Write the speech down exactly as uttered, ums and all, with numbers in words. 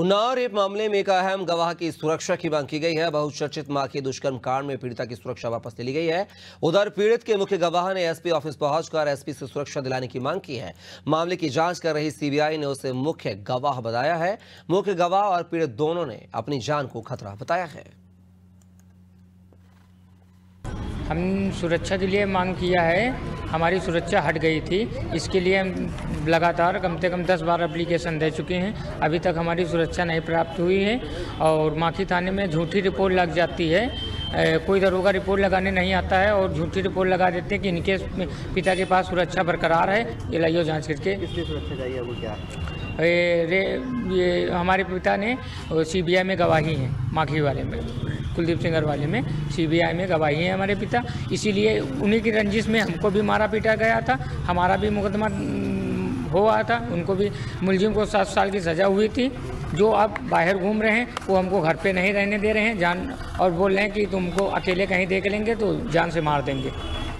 Unnao rape मामले में एक अहम गवाह की सुरक्षा की मांग की गई है। बहुचर्चित माखी दुष्कर्म कांड में पीड़िता की सुरक्षा वापस ले ली गई है। उधर पीड़ित के मुख्य गवाह ने एसपी ऑफिस पहुंचकर एसपी से सुरक्षा दिलाने की मांग की है। मामले की जांच कर रही सीबीआई ने उसे मुख्य गवाह बताया है। मुख्य गवाह और पीड़ित दोनों ने अपनी जान को खतरा बताया है। हम सुरक्षा के लिए मांग किया है। हमारी सुरक्षा हट गई थी, इसके लिए हम लगातार कम से कम दस बार एप्लीकेशन दे चुके हैं। अभी तक हमारी सुरक्षा नहीं प्राप्त हुई है। और माखी थाने में झूठी रिपोर्ट लग जाती है, कोई दरोगा रिपोर्ट लगाने नहीं आता है और झूठी रिपोर्ट लगा देते हैं कि इनके पिता के पास सुरक्षा बरकरार है। ये लाइयो जांच करके किसकी सुरक्षा चाहिए वो क्या रे। ये हमारे पिता ने सीबीआई में गवाही है, माखी वाले में, कुलदीप सिंह वाले में सीबीआई में गवाही है हमारे पिता। इसीलिए उन्हीं की रंजिश में हमको भी मारा पीटा गया था, हमारा भी मुकदमा हो आया था, उनको भी मुलजिम को सात साल की सज़ा हुई थी। जो अब बाहर घूम रहे हैं वो हमको घर पे नहीं रहने दे रहे हैं जान, और बोल रहे हैं कि तुमको अकेले कहीं देख लेंगे तो जान से मार देंगे।